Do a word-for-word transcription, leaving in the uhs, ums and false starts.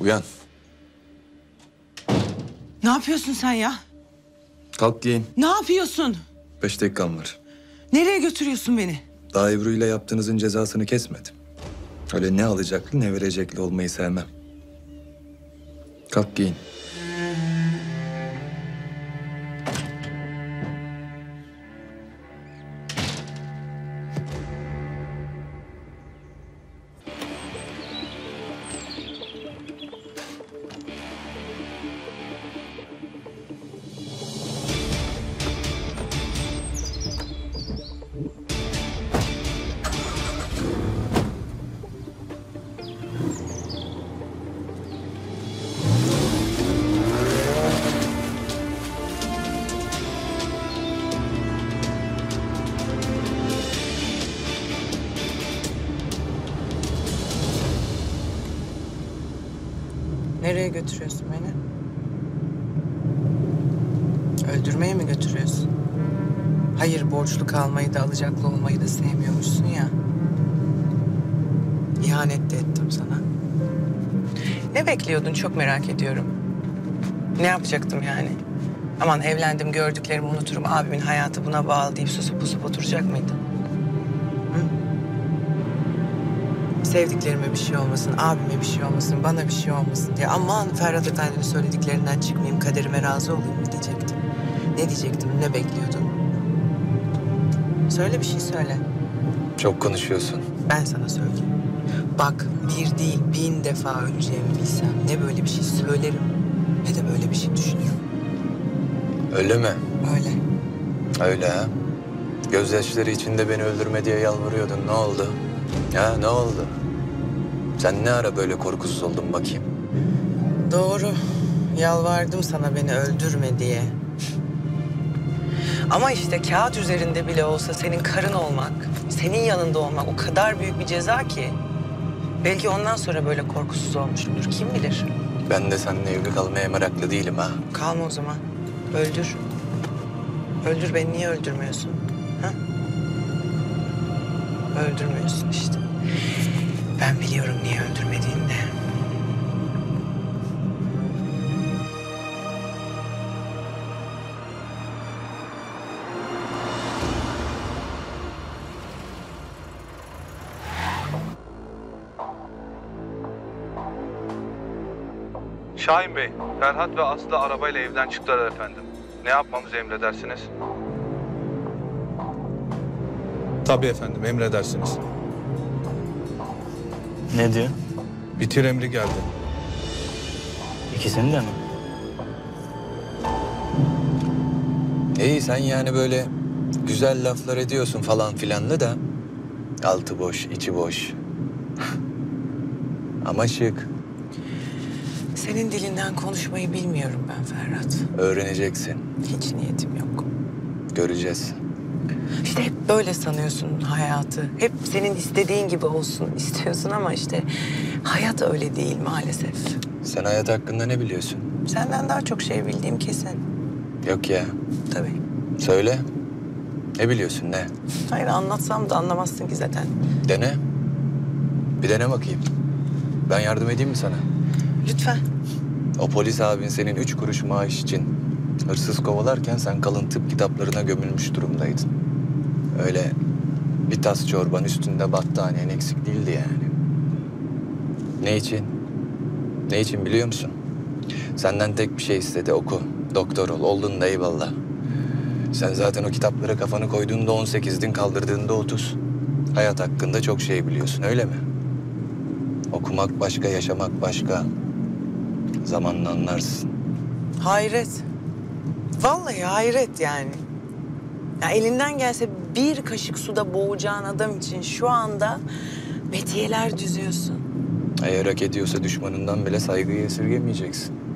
Uyan. Ne yapıyorsun sen ya? Kalk giyin. Ne yapıyorsun? Beş dakikam var. Nereye götürüyorsun beni? Daha Ebru ile yaptığınızın cezasını kesmedim. Öyle ne alacaklı ne verecekli olmayı sevmem. Kalk giyin. Nereye götürüyorsun beni? Öldürmeye mi götürüyorsun? Hayır, borçlu kalmayı da alacaklı olmayı da sevmiyormuşsun ya. İhanet de ettim sana. Ne bekliyordun çok merak ediyorum. Ne yapacaktım yani? Aman evlendim, gördüklerimi unuturum, abimin hayatı buna bağlı deyip susup pusup oturacak mıydın? Sevdiklerime bir şey olmasın, abime bir şey olmasın, bana bir şey olmasın diye. Aman Ferhat Efendi'nin söylediklerinden çıkmayayım, kaderime razı olayım mı diyecektim. Ne diyecektim, ne bekliyordun? Söyle bir şey söyle. Çok konuşuyorsun. Ben sana söyleyeyim. Bak bir değil bin defa öleceğimi bilsem ne böyle bir şey söylerim ne de böyle bir şey düşünüyorum. Öyle mi? Öyle. Öyle ha. Gözyaşları içinde beni öldürme diye yalvarıyordun. Ne oldu? Ya ne oldu? Sen ne ara böyle korkusuz oldun bakayım? Doğru. Yalvardım sana beni öldürme diye. Ama işte kağıt üzerinde bile olsa senin karın olmak, senin yanında olmak o kadar büyük bir ceza ki. Belki ondan sonra böyle korkusuz olmuşumdur. Kim bilir? Ben de seninle evli kalmaya meraklı değilim ha. Kalma o zaman. Öldür. Öldür beni. Niye öldürmüyorsun? Ha? Öldürmüyorsun işte. Ben biliyorum niye öldürmediğini de. Şahin Bey, Ferhat ve Aslı arabayla evden çıktılar efendim. Ne yapmamızı emredersiniz? Tabii efendim, emredersiniz. Ne diyor? Bitir emri geldi. İkisini de mi? İyi, sen yani böyle güzel laflar ediyorsun falan filanlı da... altı boş, içi boş. Ama şık. Senin dilinden konuşmayı bilmiyorum ben Ferhat. Öğreneceksin. Hiç niyetim yok. Göreceğiz. İşte hep böyle sanıyorsun hayatı. Hep senin istediğin gibi olsun istiyorsun ama işte hayat öyle değil maalesef. Sen hayat hakkında ne biliyorsun? Senden daha çok şey bildiğim kesin. Yok ya. Tabii. Söyle. Ne biliyorsun ne? Hayır, anlatsam da anlamazsın ki zaten. Dene. Bir dene bakayım. Ben yardım edeyim mi sana? Lütfen. O polis abin senin üç kuruş maaş için hırsız kovalarken sen kalın tıp kitaplarına gömülmüş durumdaydın. Öyle bir tas çorban üstünde battaniyen eksik değildi yani. Ne için? Ne için biliyor musun? Senden tek bir şey istedi. Oku, doktor ol. Oldun da eyvallah. Sen zaten o kitaplara kafanı koyduğunda on sekizdin, kaldırdığında otuz. Hayat hakkında çok şey biliyorsun, öyle mi? Okumak başka, yaşamak başka. Zamanla anlarsın. Hayret. Vallahi hayret yani. Ya elinden gelse bir kaşık suda boğacağın adam için şu anda metiyeler düzüyorsun. Eğer hak ediyorsa düşmanından bile saygıyı esirgemeyeceksin.